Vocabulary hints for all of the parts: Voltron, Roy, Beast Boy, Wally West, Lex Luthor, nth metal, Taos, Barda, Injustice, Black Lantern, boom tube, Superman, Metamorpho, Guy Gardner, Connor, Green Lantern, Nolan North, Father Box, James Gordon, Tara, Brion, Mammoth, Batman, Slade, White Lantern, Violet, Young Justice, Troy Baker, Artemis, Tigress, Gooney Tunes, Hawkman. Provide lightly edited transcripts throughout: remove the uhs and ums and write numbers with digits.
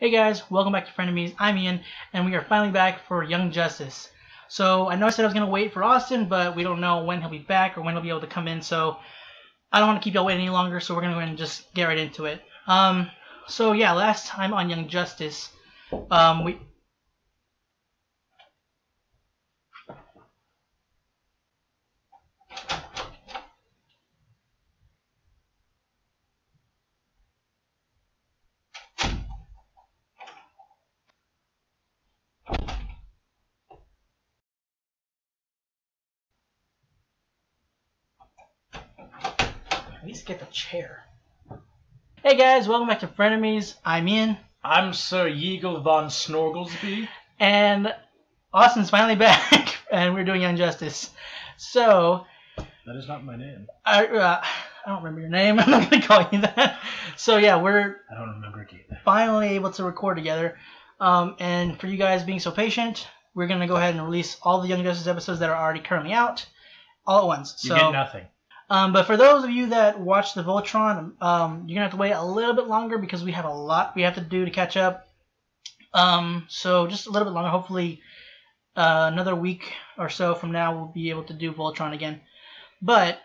Hey guys, welcome back to Frenemies. I'm Ian, and we are finally back for Young Justice. So, I know I said I was going to wait for Austin, but we don't know when he'll be back or when he'll be able to come in, so I don't want to keep y'all waiting any longer, so we're going to go ahead and just get right into it. So yeah, last time on Young Justice, get the chair. Hey guys, welcome back to Frenemies. I'm Ian. I'm Sir Yeagle Von Snorglesby. And Austin's finally back, and we're doing Young Justice. So... that is not my name. I don't remember your name. I'm not going to call you that. So yeah, I don't remember it either. Finally able to record together. And for you guys being so patient, we're going to go ahead and release all the Young Justice episodes that are already currently out all at once. So, you get nothing. But for those of you that watch the Voltron, you're going to have to wait a little bit longer because we have a lot we have to do to catch up. So just a little bit longer. Hopefully another week or so from now we'll be able to do Voltron again. But,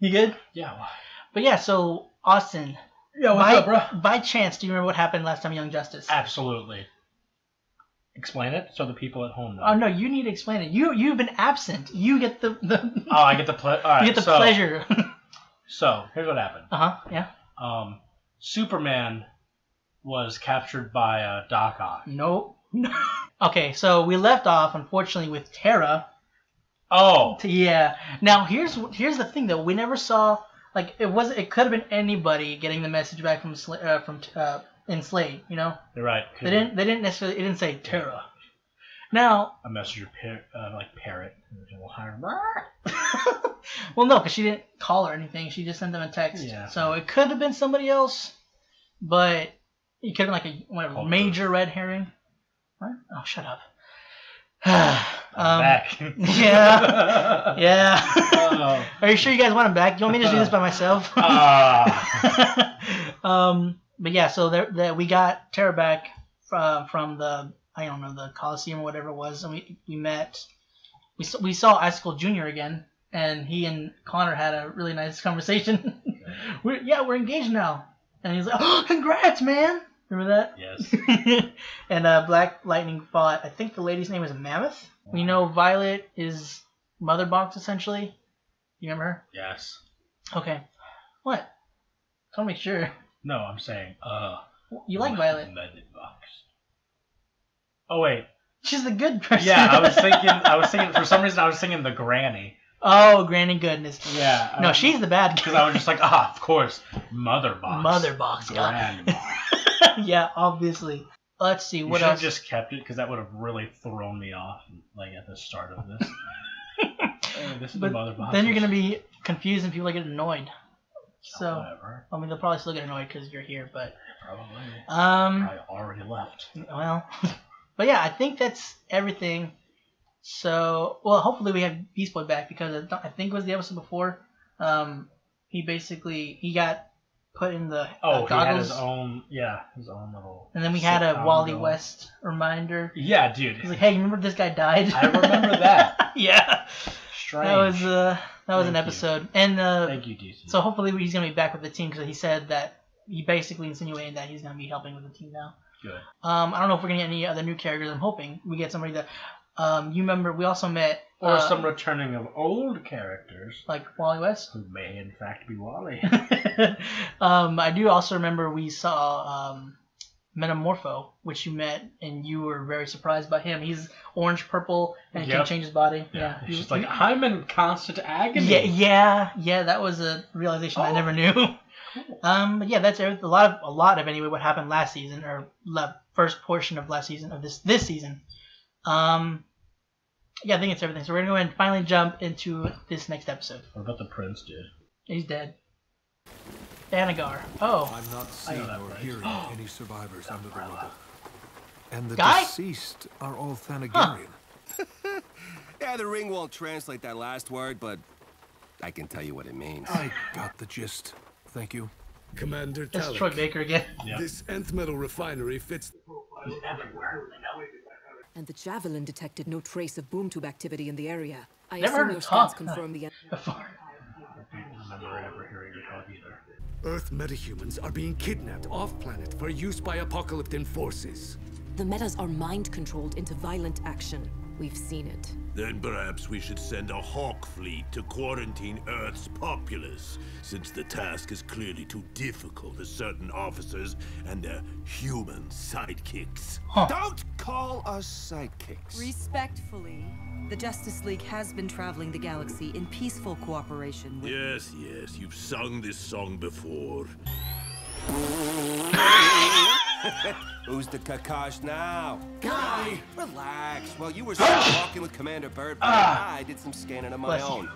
you good? Yeah. Well. But yeah, so Austin, yo, what's up, bro? By chance, do you remember what happened last time Young Justice? Absolutely. Explain it so the people at home know. Oh no, you need to explain it. You've been absent. You get the oh, I get the pleasure. Right, you get the pleasure. So here's what happened. Yeah. Superman was captured by Doc Ock. Nope. Okay, so we left off unfortunately with Tara. Oh. Yeah. Now here's the thing though. We never saw it could have been anybody getting the message back from Slade, you know. They're right. They didn't necessarily. It didn't say Tara. Now. A messenger parrot. Well, no, because she didn't call or anything. She just sent them a text. Yeah. So it could have been somebody else, but it could have been major red herring. What? Oh, shut up. I'm back. Yeah. Yeah. Are you sure you guys want him back? You want me to just do this by myself? But yeah, so we got Tara back from the Coliseum or whatever it was, and we saw Icicle Jr. again, and he and Connor had a really nice conversation. We're engaged now, and he's like, "Oh, congrats, man!" Remember that? Yes. And Black Lightning fought. I think the lady's name is Mammoth. We know Violet is Mother Box essentially. You remember her? Yes. Okay. What? I want to make sure. No, I'm saying, you like Violet. Box. Oh, wait. She's the good person. Yeah, I was thinking, for some reason, I was thinking the Granny. Oh, Granny Goodness. Yeah. No, she's the bad guy. Because I was just like, of course, Mother Box. Mother Box, Granny Box. Yeah, obviously. Let's see, what else? You should have just kept it, because that would have really thrown me off, at the start of this. This is the Mother Box. Then you're going to be confused and people are going to get annoyed. So, whatever. I mean, they'll probably still get annoyed because you're here, but... probably. I already left. Well, but yeah, I think that's everything. So, well, hopefully we have Beast Boy back because I think it was the episode before. He got put in the goggles. He had his own little... And then we had a Wally West reminder. Yeah, dude. He's like, hey, remember this guy died? I remember that. Yeah. Strange. That was an episode. And thank you, DC. So hopefully he's going to be back with the team because he said that he basically insinuated that he's going to be helping with the team now. Good. I don't know if we're going to get any other new characters. I'm hoping we get somebody that you remember we also met. Or some returning of old characters. Like Wally West. Who may in fact be Wally. I do also remember we saw Metamorpho, which you met, and you were very surprised by him. He's orange-purple, and he can change his body. Yeah, he's just like, I'm in constant agony. Yeah, that was a realization I never knew. Cool. But yeah, that's a lot of anyway what happened last season, or first portion of last season, of this season. Yeah, I think it's everything. So we're going to go ahead and finally jump into this next episode. What about the prince, dude? He's dead. Thanagar. Oh. I'm not seeing or hearing any survivors under the rubble. And the deceased are all Thanagarian. Huh. Yeah, the ring won't translate that last word, but I can tell you what it means. I got the gist. Thank you. Commander Talek. That's Troy Baker again. Yeah. This nth metal refinery fits the profile everywhere. And the Javelin detected no trace of boom tube activity in the area. I never heard your talk. Confirmed the Earth metahumans are being kidnapped off-planet for use by apocalyptic forces. The metas are mind-controlled into violent action. We've seen it. Then perhaps we should send a hawk fleet to quarantine Earth's populace, since the task is clearly too difficult for certain officers and their human sidekicks. Huh. Don't call us sidekicks. Respectfully, the Justice League has been traveling the galaxy in peaceful cooperation with... Yes, yes, you've sung this song before. Who's the kakash now? Guy! Relax. Well, you were talking with Commander Bird, but I did some scanning of my own.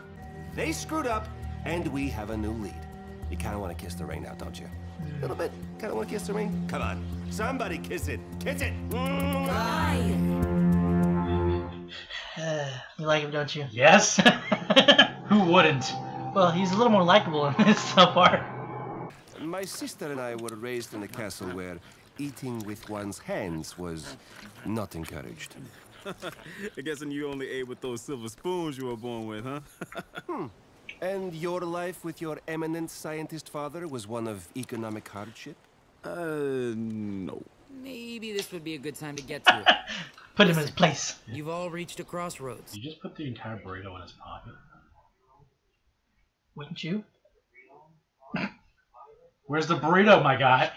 They screwed up, and we have a new lead. You kind of want to kiss the ring now, don't you? A little bit. Kind of want to kiss the ring? Come on. Somebody kiss it. Kiss it! Guy! You like him, don't you? Yes. Who wouldn't? Well, he's a little more likable in this so far. My sister and I were raised in a castle where eating with one's hands was not encouraged. I guessing you only ate with those silver spoons you were born with, huh? And your life with your eminent scientist father was one of economic hardship? No. Maybe this would be a good time to get to it. Put him in his place. You've all reached a crossroads. You just put the entire burrito in his pocket. Wouldn't you? Where's the burrito, my guy?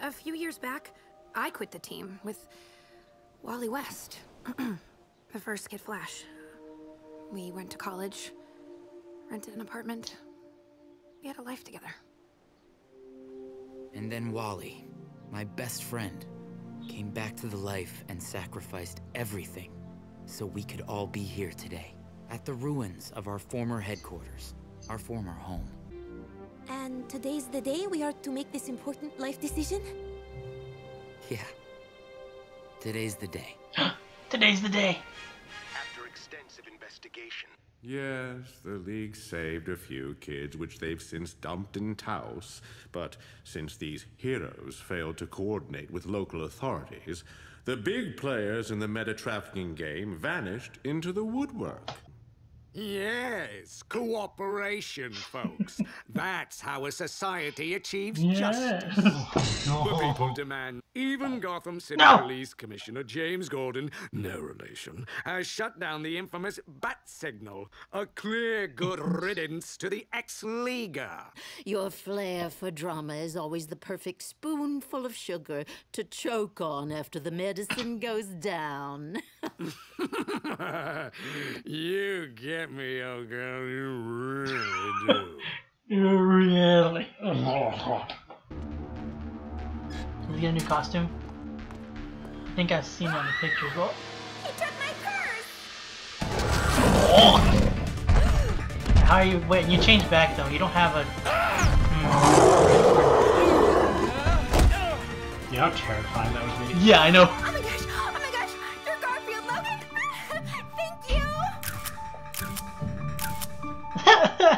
A few years back, I quit the team with Wally West, the first Kid Flash. We went to college, rented an apartment. We had a life together. And then Wally, my best friend, came back to the life and sacrificed everything so we could all be here today, at the ruins of our former headquarters, our former home. And today's the day we are to make this important life decision? Yeah. Today's the day. Today's the day. After extensive investigation. Yes, the League saved a few kids, which they've since dumped in Taos. But since these heroes failed to coordinate with local authorities, the big players in the meta-trafficking game vanished into the woodwork. Yes, cooperation, folks. That's how a society achieves justice. The people demand. Even Gotham City Police Commissioner James Gordon, no relation, has shut down the infamous bat signal, a clear good riddance to the ex-leaguer. Your flair for drama is always the perfect spoonful of sugar to choke on after the medicine goes down. You get me, old girl. You really do. You really. Did we get a new costume? I think I've seen on the pictures. Oh. He took my purse! Oh. How are you? Wait, you changed back though. You don't have a. Yeah, I'm terrified. That was me. Yeah, I know. Oh my gosh! Oh my gosh! You're Garfield, Logan. Thank you.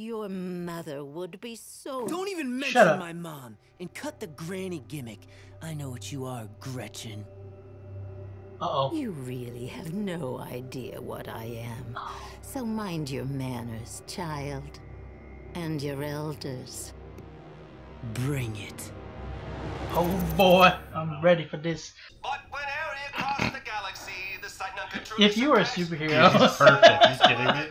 Your mother would be so... Don't even mention my mom, and cut the granny gimmick. I know what you are, Gretchen. Uh-oh. You really have no idea what I am. So mind your manners, child. And your elders. Bring it. Oh boy, I'm ready for this. But when area across the galaxy, the sight not controlled... If you were a superhero... He's perfect, he's kidding me.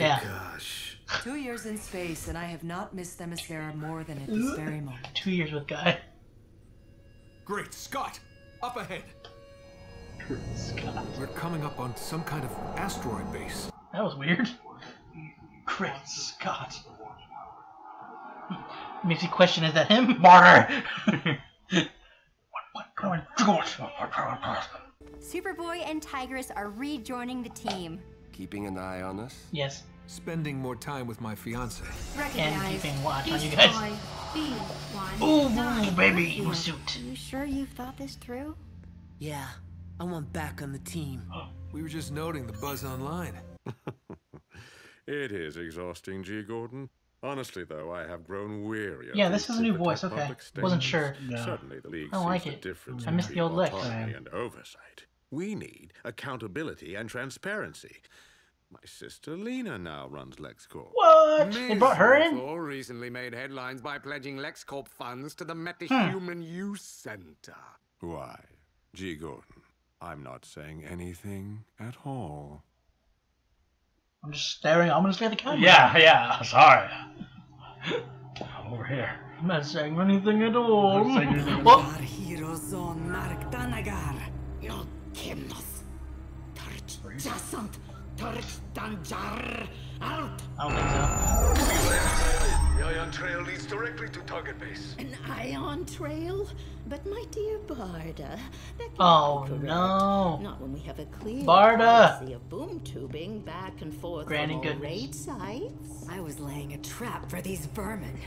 Yeah. Gosh. 2 years in space, and I have not missed them as there are more than at this very moment. 2 years with Guy. Great Scott! Up ahead. Great Scott. We're coming up on some kind of asteroid base. That was weird. Great Scott. Makes me question, is that him? Martyr! Superboy and Tigress are rejoining the team. Keeping an eye on us? Yes. Spending more time with my fiancé. And keeping watch on you guys. Ooh, baby, you suit. Are you sure you've thought this through? Yeah, I want back on the team. We were just noting the buzz online. It is exhausting, G. Gordon. Honestly, though, I have grown weary. Yeah, this is a new voice. Okay, wasn't sure. No. Certainly, the League sees the difference between the old autonomy and oversight. We need accountability and transparency. My sister Lena now runs LexCorp. What? They brought her in? Or recently made headlines by pledging LexCorp funds to the Metahuman Use Center. Why, G. Gordon, I'm not saying anything at all. I'm just staring ominously at the camera. Yeah, sorry. I'm over here. I'm not saying anything at all. What? Our heroes on Mark Thanagar. No Kimnos. Torch Jasant. Torch Danjar. Out. I don't think so. The ion trail leads directly to target base. An ion trail? But my dear Barda, that oh no! Not when we have a clear policy of boom tubing back and forth on all raid sites. I was laying a trap for these vermin.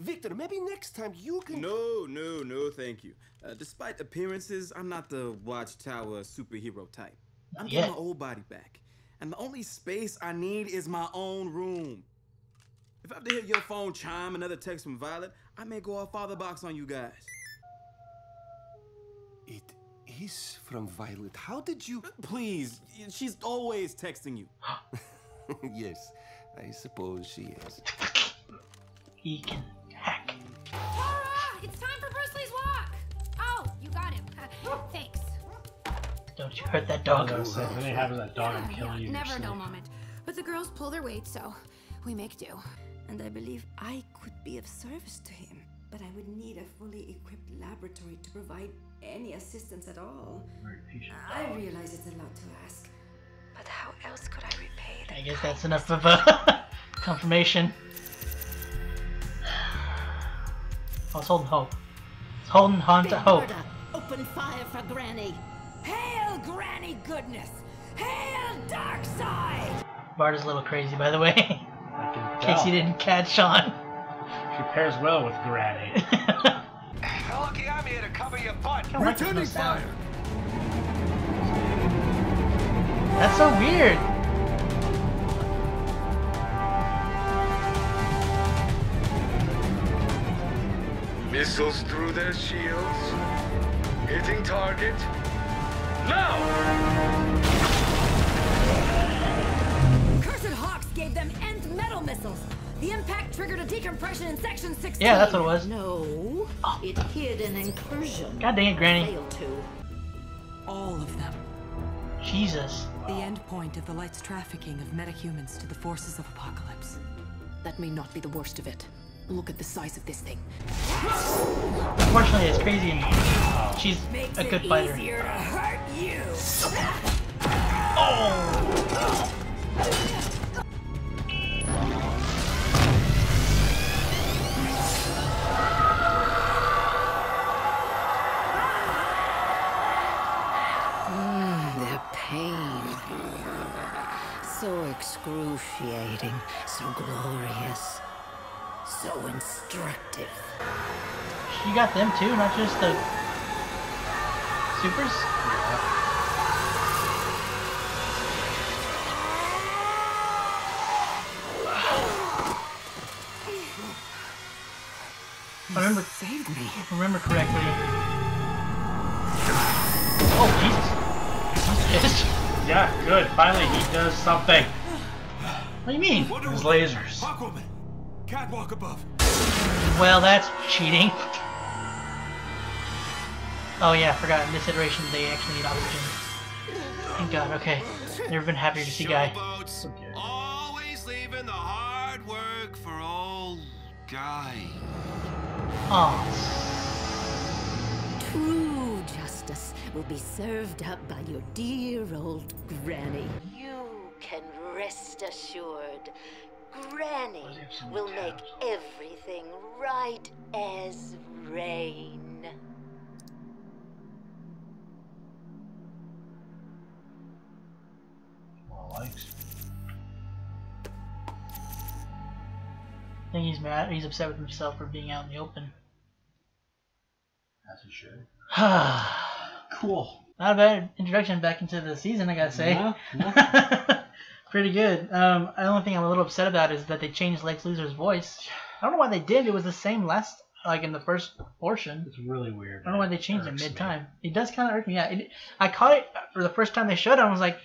Victor, maybe next time you can. No, thank you. Despite appearances, I'm not the Watchtower superhero type. I'm getting my old body back, and the only space I need is my own room. If I have to hear your phone chime, another text from Violet, I may go off Father Box on you guys. It is from Violet. How did you... Please, she's always texting you. Yes, I suppose she is. He can hack. Tara, it's time for Bruce Lee's walk. Oh, you got him. Thanks. Don't you hurt that dog. If anything happens to that dog, I'm killing you. Never no moment. But the girls pull their weight, so we make do. And I believe I could be of service to him. But I would need a fully equipped laboratory to provide any assistance at all. I realize it's a lot to ask, but how else could I repay that? I guess that's enough of a confirmation. I was holding hope. Holding on to hope. Barda, open fire for Granny. Hail Granny Goodness. Hail Darkseid. Barda's a little crazy, by the way. In case you didn't catch on. She pairs well with Granny. Lucky I'm here to cover your butt. Returning fire. That's so weird. Missiles through their shields. Hitting target. Now! Cursed Hawks gave them end metal missiles. The impact triggered a decompression in Section 16. Yeah, that's what it was. No, it hid an incursion. God dang it, Granny. All of them. Jesus. The end point of the light's trafficking of metahumans to the forces of Apocalypse. That may not be the worst of it. Look at the size of this thing. Unfortunately, it's crazy. She's a good fighter. Makes it easier to hurt you. Oh! So excruciating, so glorious, so instructive. You got them too, not just the supers? Remember correctly. Oh, Jesus. He's pissed. Yeah, good. Finally, he does something. What do you mean? His lasers. Aquaman. Catwalk above. Well, that's cheating. Oh yeah, I forgot. In this iteration, they actually need oxygen. Thank God. Okay. Never been happier to see Guy. Always leaving the hard work for old Guy. Oh. True justice will be served up by your dear old Granny. You can rest assured, Granny will make everything right as rain. I think he's mad. He's upset with himself for being out in the open. As he should. Cool. Not a bad introduction back into the season, I gotta say. No. Pretty good. The only thing I'm a little upset about is that they changed Lex Luthor's voice. I don't know why they did. It was the same last, like in the first portion. It's really weird. I don't know why they changed it mid-time. It does kind of irk me. Yeah, I caught it for the first time they showed it. I was like,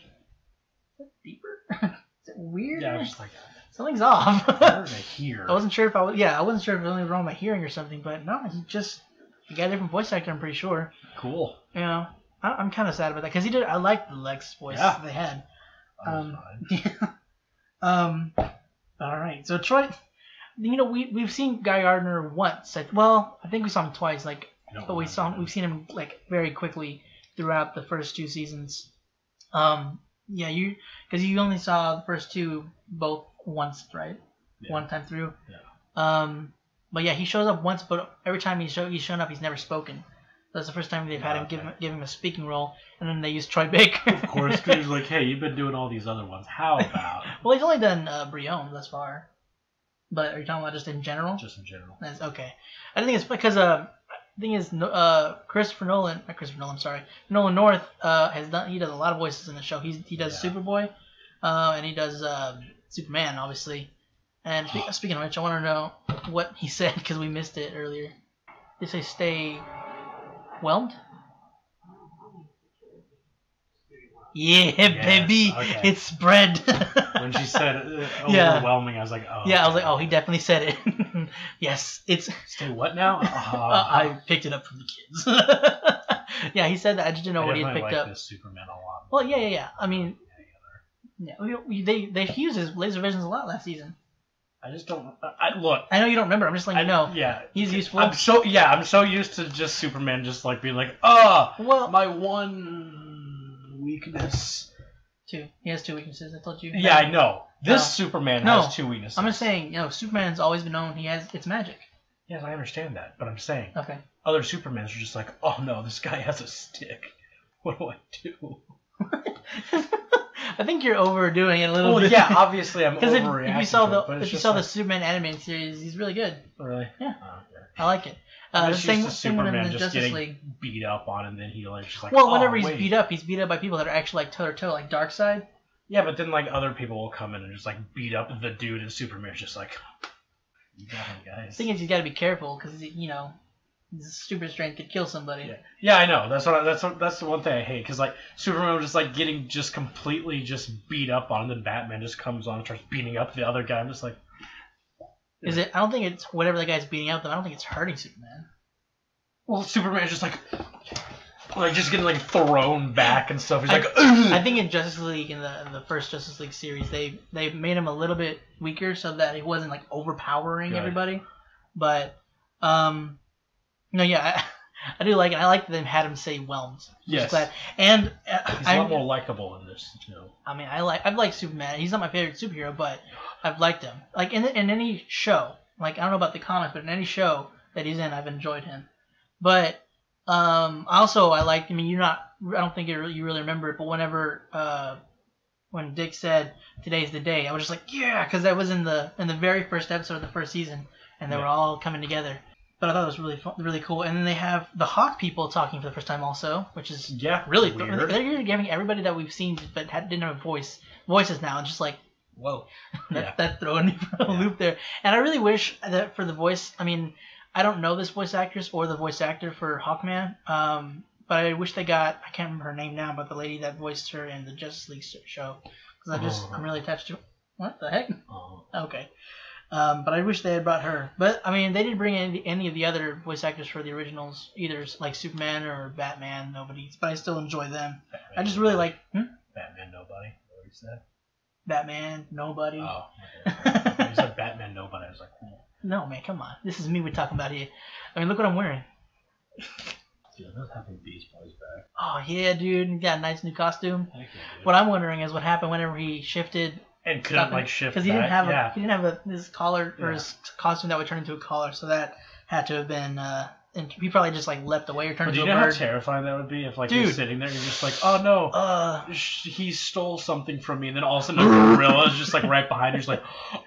is it deeper? Is it weird? Yeah, I was just like, something's off. I wasn't sure if I was. Yeah, I wasn't sure if anything was wrong with my hearing or something. But no, he just got a different voice actor. I'm pretty sure. Cool. You know, I'm kind of sad about that because he did. I liked the Lex voice they had. Yeah. All right. So Troy, you know, we've seen Guy Gardner once. Well, I think we saw him twice. Like, but we've seen him like very quickly throughout the first two seasons. Yeah, because you only saw the first two both once, right? Yeah. One time through. Yeah. But yeah, he shows up once, but every time he's shown up, he's never spoken. That's the first time they've had him give him a speaking role, and then they used Troy Baker. Of course, because he's like, hey, you've been doing all these other ones. How about? Well, he's only done Brion thus far. But are you talking about just in general? Just in general. That's okay. I think it's because the thing is, Nolan North he does a lot of voices in the show. He does Superboy, and he does Superman, obviously. And speaking of which, I want to know what he said because we missed it earlier. They say stay whelmed. Yeah, baby, okay. It's spread. When she said overwhelming, I was like, oh. Yeah, I was like, oh, he definitely said it. Yes, it's. Stay what now? I picked it up from the kids. Yeah, he said that. I just didn't know what he had picked up. This Superman a lot. Well, yeah. I mean, they used his laser visions a lot last season. I just don't. Look. I know you don't remember. I'm just letting you know. Yeah, he's useful. I'm so used to just Superman, just like being like, my one weakness. Two. He has two weaknesses. I told you. Yeah, I know. Superman has two weaknesses. I'm just saying. Superman's always been known. It's magic. Yes, I understand that, but I'm saying. Okay. Other Supermans are just like, oh no, this guy has a stick. What do I do? I think you're overdoing it a little bit. Yeah, obviously I'm overreacting. If you saw the Superman animated series, he's really good. Really? Yeah. Oh, okay. I like it. The Superman just getting beat up on, and then he he's beat up, by people that are actually like toe to toe, like Darkseid. Yeah, but then like other people will come in and just like beat up the dude, and Superman's just like, you got him, guys. The thing is, you got to be careful because his stupid strength could kill somebody. Yeah, I know. That's the one thing I hate because like Superman was just like getting just completely just beat up on, and then Batman just comes on and starts beating up the other guy. I'm just like, I don't think it's whatever the guy's beating up them. I don't think it's hurting Superman. Well, Superman's just like just getting like thrown back and stuff. He's I think in Justice League, in the first Justice League series, they made him a little bit weaker so that he wasn't like overpowering everybody. But I do like it. I like that they had him say whelmed. Yes. And he's a lot more likable in this too. I mean, I've liked Superman. He's not my favorite superhero, but I've liked him. Like in any show, like I don't know about the comics, but in any show that he's in, I've enjoyed him. But I don't think you really remember it, but when Dick said today's the day, I was just like because that was in the very first episode of the first season, and they were all coming together. But I thought it was really really cool. And then they have the Hawk people talking for the first time also, which is really weird. They're giving everybody that we've seen but didn't have a voices now. It's just like, whoa, that's throwing me for a loop there. And I really wish that for the voice, I mean, I don't know this voice actress or the voice actor for Hawkman, but I wish they got, I can't remember her name now, but the lady that voiced her in the Justice League show. Because I'm really attached to, what the heck? Okay. But I wish they had brought her. But, I mean, they didn't bring any of the other voice actors for the originals either, like Superman or Batman, nobody. But I still enjoy them. Batman, I just really like... Batman, nobody. What was that? Batman, nobody. Oh, okay. You said Batman, nobody. I was like, no, man, come on. This is me we're talking about here. I mean, look what I'm wearing. Dude, I'm not having Beast Boy's back. Oh, yeah, dude. You got a nice new costume. Thank you, dude. What I'm wondering is what happened whenever he shifted... And couldn't shift because he didn't have his collar or his costume that would turn into a collar, so that had to have been. And he probably just leapt away or turned into a bird. Do you know how terrifying that would be if you're sitting there and you're just like, oh no, he stole something from me, and then all of a sudden a gorilla is just right behind you, just like,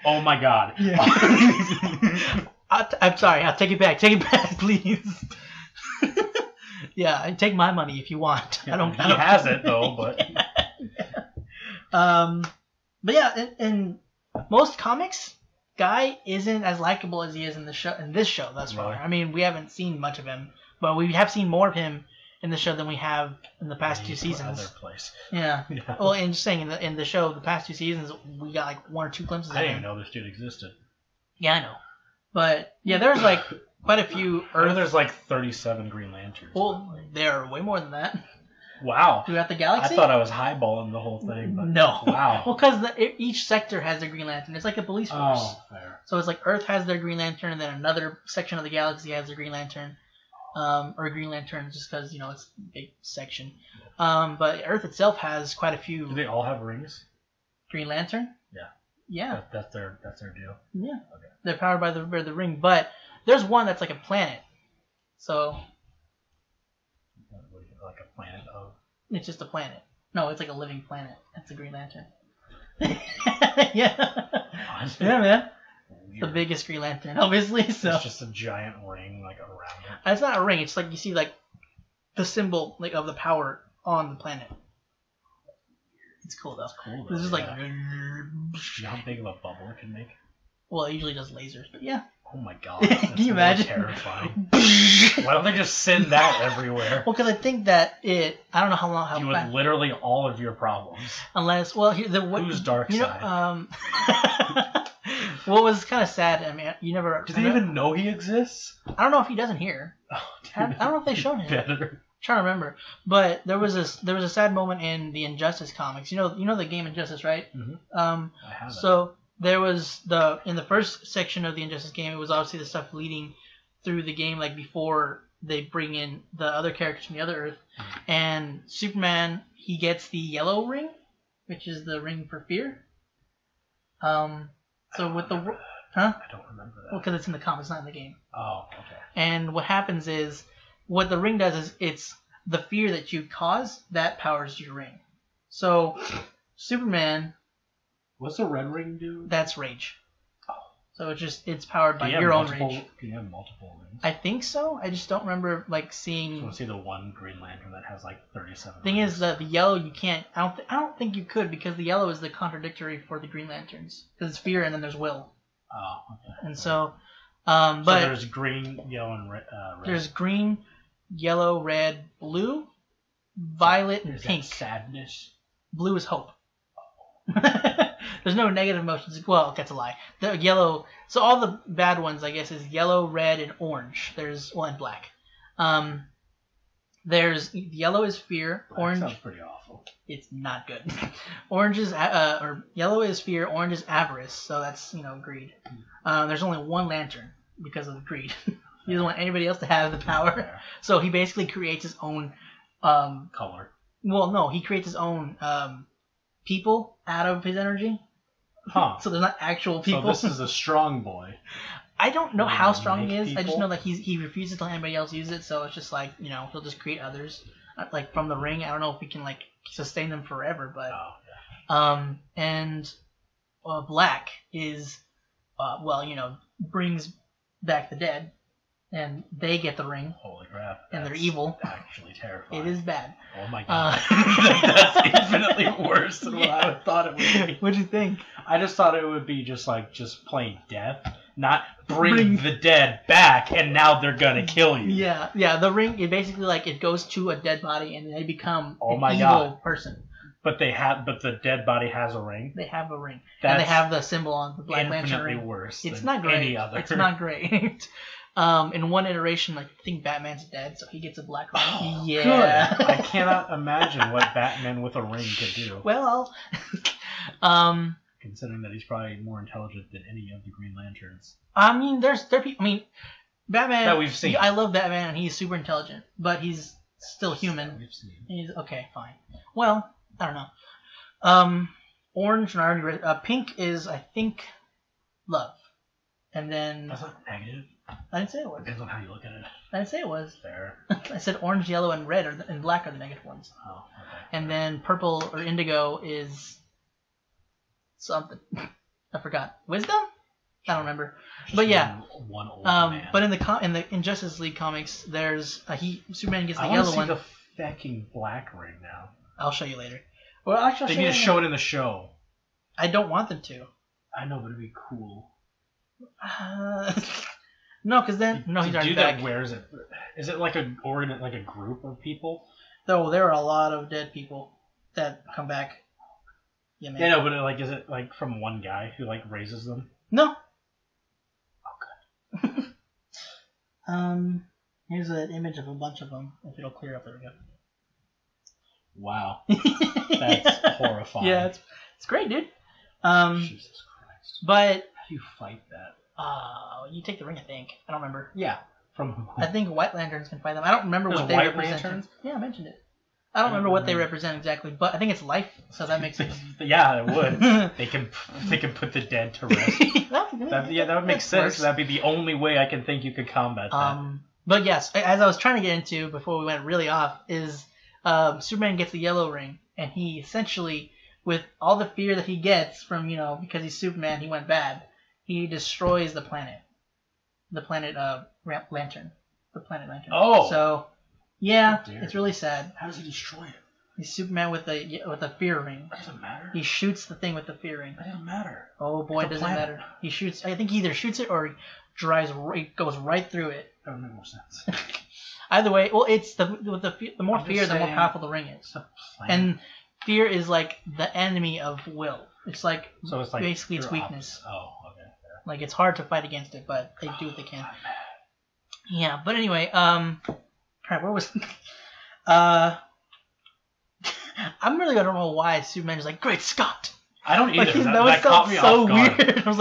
oh my god. Yeah. I'm sorry, I'll take it back, please. Yeah, and take my money if you want. Yeah, I don't. He has it though, but. Yeah. But yeah, in most comics, Guy isn't as likable as he is in the show. In this show, thus far. Right. I mean, we haven't seen much of him, but we have seen more of him in the show than we have in the past two seasons. Other place. Yeah. Yeah. Well, and just saying, in the show, the past two seasons, we got like one or two glimpses. I didn't even know this dude existed. Yeah, I know. But yeah, there's like quite a few. There's like 37 Green Lanterns. Well, there are way more than that. Wow. Throughout the galaxy? I thought I was highballing the whole thing. But no. Wow. Well, because each sector has their Green Lantern. It's like a police force. Oh, fair. So it's like Earth has their Green Lantern, and then another section of the galaxy has their Green Lantern. Or Green Lantern, just because, you know, it's a big section. But Earth itself has quite a few. Do they all have rings? Green Lantern? Yeah. Yeah. That's their deal? Yeah. Okay. They're powered by the ring, but there's one that's like a planet. So... like a planet of... It's just a planet. No, it's like a living planet. That's a Green Lantern. Yeah. Honestly, yeah, man. Weird. The biggest Green Lantern, obviously. So it's just a giant ring, like around it. It's not a ring. It's like you see, like the symbol, like of the power on the planet. It's cool though. It's cool. Though, this is like. You know how big of a bubble it can make? Well, it usually does lasers, but yeah. Oh my god. Can you imagine? Terrifying. Why don't they just send that everywhere? Well, because I think that I don't know how long. How you would back. Literally all of your problems. Unless, well, here the what? Who's Darkseid? You know, what was kind of sad? I mean, you never. Do they even know he exists? I don't know if he doesn't hear. Oh, dude, I don't know if they showed him. Better. I'm trying to remember, but there was a sad moment in the Injustice comics. You know the game Injustice, right? Mm-hmm. I have so. There was in the first section of the Injustice game, it was obviously the stuff leading through the game, like before they bring in the other characters from the other Earth. Mm-hmm. And Superman, he gets the yellow ring, which is the ring for fear. So with the huh? I don't remember that. Well, because it's in the comics, not in the game. Oh, okay. And what happens is, what the ring does is, it's the fear that you cause that powers your ring. So Superman. What's the red ring do? That's rage. Oh. So it's powered by your own rage. Can you have multiple rings? I think so. I just don't remember like seeing. I just want to see the one Green Lantern that has like 37. Thing rings. Is that the yellow you can't. I don't think you could, because the yellow is the contradictory for the Green Lanterns, because it's fear and then there's will. Oh. Okay. And so, but there's green, yellow, and red. There's green, yellow, red, blue, violet, and pink. That sadness. Blue is hope. Oh. There's no negative emotions. Well, that's a lie. The yellow. So all the bad ones, I guess, is yellow, red, and orange. There's well, and black. There's yellow is fear. Orange sounds pretty awful. It's not good. Orange is or yellow is fear. Orange is avarice. So that's greed. There's only one lantern because of the greed. He doesn't want anybody else to have the power. So he basically creates his own color. Well, no, he creates his own people out of his energy. Huh. So they're not actual people. So this is a strong boy. I don't know how strong he is. People? I just know that he refuses to let anybody else use it, so it's just like, he'll just create others. Like, from the ring, I don't know if we can, like, sustain them forever, but... Oh, yeah. And black is, brings back the dead, and they get the ring. Holy crap. And they're evil. Actually terrifying. It is bad. Oh my god. That's infinitely worse than what I thought it would be. What'd you think? I just thought it would be just plain death, not bring the dead back and now they're gonna kill you. Yeah, the ring, it basically like it goes to a dead body and they become an evil person. But the dead body has a ring. They have a ring. And they have the symbol on the Black Lantern ring. Infinitely worse than any other. It's not great. In one iteration, like, I think Batman's dead, so he gets a black ring. Oh, yeah. Good. I cannot imagine what Batman with a ring could do. Well, considering that he's probably more intelligent than any of the Green Lanterns. I mean, there are people. I mean, Batman that we've seen. I love Batman, and he's super intelligent, but he's still human. That we've seen. He's okay, fine. Well, I don't know. Orange and I already read. Pink is, I think, love, and then that's not negative. I didn't say it was. Depends on how you look at it. I didn't say it was. Fair. I said orange, yellow, and red and black are the negative ones. Oh, okay. And then purple or indigo is something. I forgot. Wisdom? I don't remember. But yeah, one old man. But in Justice League comics, there's Superman gets the yellow one. I want to see the fucking black ring now. I'll show you later. Well, actually, they need to show it in the show. I don't want them to. I know, but it'd be cool. No, because then he's already back. Dude that wears it. Is it like a group of people? No, there are a lot of dead people that come back. Yeah, man. Yeah, no, but is it from one guy who raises them? No. Oh, good. Here's an image of a bunch of them. If it'll clear up, there we go. Wow, that's horrifying. Yeah, it's great, dude. Jesus Christ. But how do you fight that? You take the ring, I think. I don't remember. Yeah, from who? I think White Lanterns can fight them. I don't remember what they represent. Lanterns? Yeah, I mentioned it. I don't remember what they represent exactly, but I think it's life, so that makes sense. Yeah, it would. They can put the dead to rest. That would make sense. Worse. That'd be the only way I can think you could combat that. But yes, as I was trying to get into before we went really off, is Superman gets the yellow ring, and he essentially, with all the fear that he gets from because he's Superman, he went bad. He destroys the planet. The planet Lantern. The planet Lantern. Oh. So. Yeah, it's really sad. How does he destroy it? He's Superman with a fear ring. That doesn't matter. He shoots the thing with the fear ring. That doesn't matter. Oh boy, it doesn't matter. He shoots. I think he either shoots it or goes right through it. That would make more sense. Either way, well, it's the more fear, the more powerful the ring is. It's a planet. And fear is the enemy of will. It's basically its weakness. Oh, okay. Fair. It's hard to fight against it, but they do what they can. Yeah, but anyway, all right, where was... I'm really... I don't know why Superman is great Scott! I don't either. That caught me off guard. Weird. I was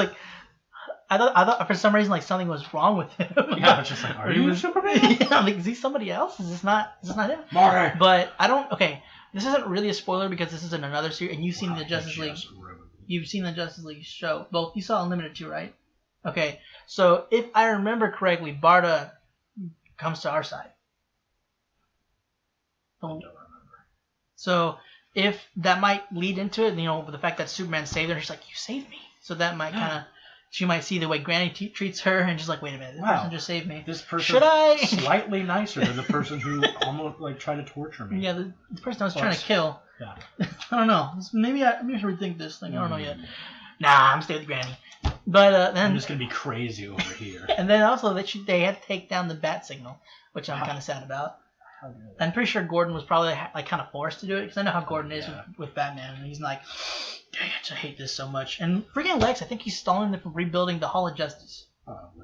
I thought for some reason something was wrong with him. Yeah, I was just are you Superman? Yeah, is he somebody else? Is this not him? Marty. But I don't... Okay, this isn't really a spoiler because this is in another series, and you've seen the Justice League. You've seen the Justice League show. Both. You saw Unlimited 2, right? Okay, so if I remember correctly, Barda comes to our side. I don't remember. So if that might lead into it, the fact that Superman saved her, she's you saved me. So that might kind of, she might see the way Granny treats her and she's wait a minute, this person just saved me. This person should I? Slightly nicer than the person who almost tried to torture me. Yeah, the person I was trying to kill. Yeah. I don't know. Maybe I should rethink this thing. I don't know yet. Nah, I'm staying with Granny. But then I'm just gonna be crazy over here. And then also they had to take down the bat signal, which I'm kind of sad about. I'm pretty sure Gordon was probably kind of forced to do it because I know how Gordon is with Batman, and he's dang it, I hate this so much. And freaking Lex, I think he's stalling them from rebuilding the Hall of Justice.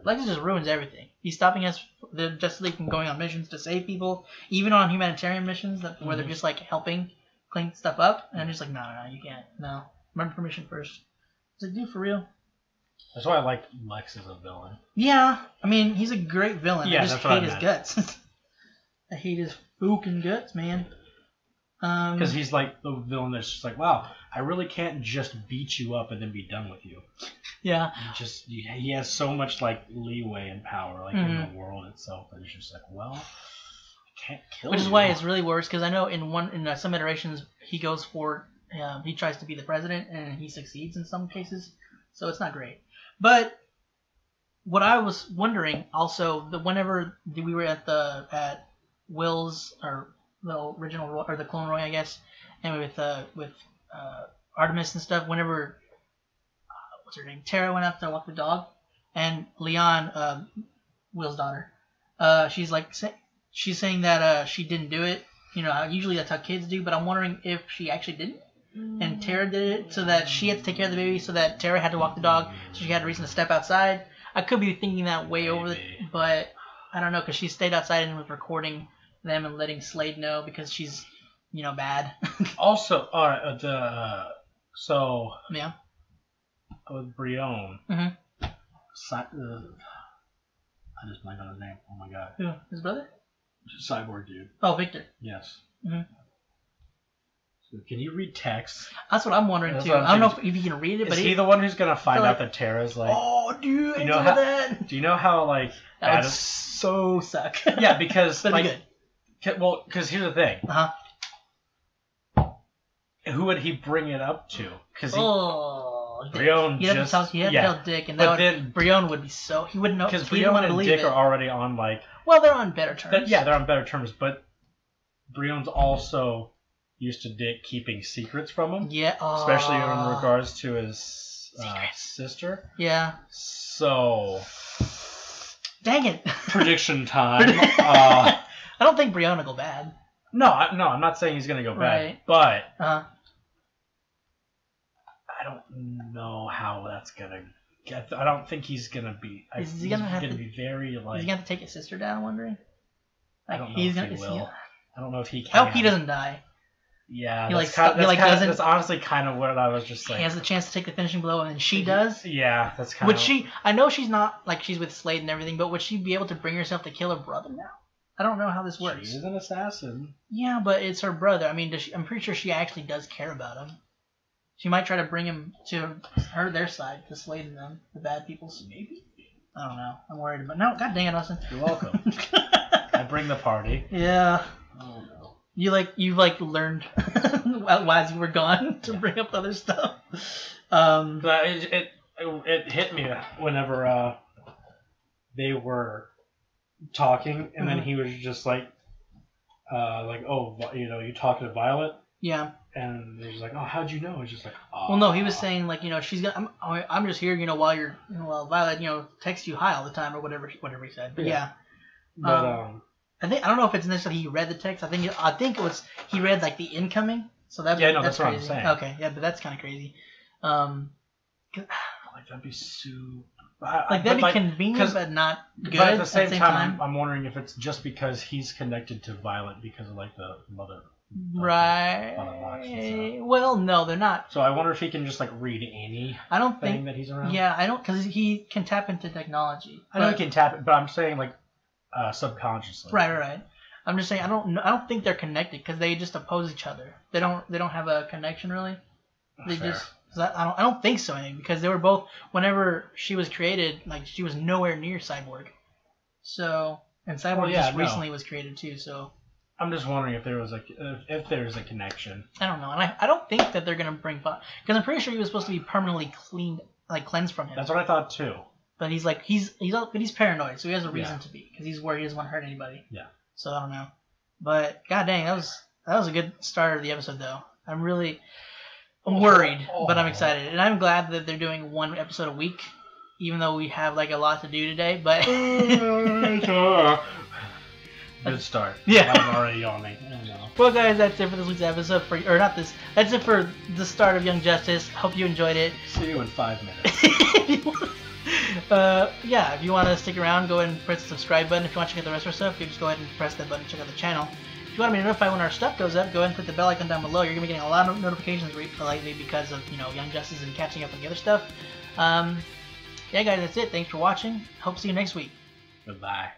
Lex just ruins everything. He's stopping the Justice League from going on missions to save people, even on humanitarian missions where they're just helping clean stuff up. And I'm just no, you can't. No, remember permission first. It's dude, for real. That's why I like Lex as a villain. Yeah, I mean he's a great villain. Yeah, I just hate his guts. I hate his fucking guts, man. Because he's the villain that's just wow, I really can't just beat you up and then be done with you. Yeah. He has so much leeway and power in the world itself that it's just I can't kill you. Which is why it's really worse because I know in some iterations he goes for he tries to be the president and he succeeds in some cases, so it's not great. But what I was wondering also that whenever we were at Will's or the original or the Clone Roy, I guess, and with Artemis and stuff. Whenever what's her name, Tara went up to walk the dog, and Leon, Will's daughter, she's she's saying that she didn't do it. Usually that's how kids do, but I'm wondering if she actually didn't, and Tara did it, so that she had to take care of the baby, so that Tara had to walk the dog, so she had a reason to step outside. I could be thinking that way over but I don't know because she stayed outside and was recording them and letting Slade know because she's, bad. Also, so yeah, with Brion, I just blanked on his name. Oh my god, yeah, his brother, Cyborg dude. Oh, Victor. Yes. So can you read text? That's what I'm wondering too. I don't know if you can read it, but is he the one who's gonna find out that Tara's oh, dude, do you know how that would so suck. Yeah, because because here's the thing. Who would he bring it up to? Because acknowledge. Brion you have to tell Dick, and then Brion would be so he wouldn't know because Brion and Dick are already on like. Well, they're on better terms. They're on better terms, but Brion's also used to Dick keeping secrets from him. Yeah, especially in regards to his sister. Yeah. So. Dang it! Prediction time. I don't think Brion will go bad. No, I'm not saying he's going to go bad, but I don't know how that's going to get. I don't think he's going to be. He's going to take his sister down, I'm wondering. Like, I don't know if he will. I don't know if he can. I hope he doesn't die. Yeah, that's honestly kind of what I was just saying. He has the chance to take the finishing blow, and then she does. Yeah, that's kind of. I know she's not, like, she's with Slade and everything, but would she be able to bring herself to kill her brother now? I don't know how this works. She's an assassin. Yeah, but it's her brother. I mean, I'm pretty sure she actually does care about him. She might try to bring him to their side, to Slade and them, the bad people's. Maybe. I don't know. I'm worried about. No, god dang it, Austin. You're welcome. I bring the party. Yeah. Oh no. You learned while you were gone to bring up other stuff. But it hit me whenever they were talking, and then he was just like, oh, you know, you talking to Violet? Yeah. And he was like, oh, how'd you know? It's just like, oh. Well, no, he was saying, like, you know, she's got. I'm just here, you know, while Violet, you know, texts you hi all the time or whatever he said. But yeah. But I don't know if it's necessarily he read the text. I think it was he read like the incoming. So that that's what I'm saying. Okay, yeah, but that's kind of crazy. Like that'd be super. Like that'd be convenient, but not good. But at the same time, I'm wondering if it's just because he's connected to Violet because of like the mother. Right. Mother Box and stuff. Well, no, they're not. So I wonder if he can just like read any. I don't think that he's around. Yeah, I don't because he can tap into technology. I know he can tap it, but I'm saying like subconsciously. Right. I'm just saying I don't think they're connected because they just oppose each other. They don't have a connection really. They fair. Just. I don't think so, because they were both, whenever she was created, like, she was nowhere near Cyborg. So, and Cyborg recently was created, too, so. I'm just wondering if there was a connection. I don't know, and I don't think that they're going to bring, because I'm pretty sure he was supposed to be permanently cleansed from him. That's what I thought, too. But he's, like, he's paranoid, so he has a reason to be, because he's worried he doesn't want to hurt anybody. Yeah. So, I don't know. But, god dang, that was a good start of the episode, though. I'm really... worried, but I'm excited, and I'm glad that they're doing one episode a week, even though we have like a lot to do today. But good start. Yeah, I'm already yawning. Well, guys, that's it for this week's episode. That's it for the start of Young Justice. Hope you enjoyed it. See you in 5 minutes. Yeah, if you want to stick around, go ahead and press the subscribe button. If you want to check out the rest of our stuff, you just go ahead and press that button. Check out the channel. If you want to be notified when our stuff goes up, go ahead and click the bell icon down below. You're going to be getting a lot of notifications lately because of, you know, Young Justice and catching up on the other stuff. Yeah, guys, that's it. Thanks for watching. Hope to see you next week. Goodbye.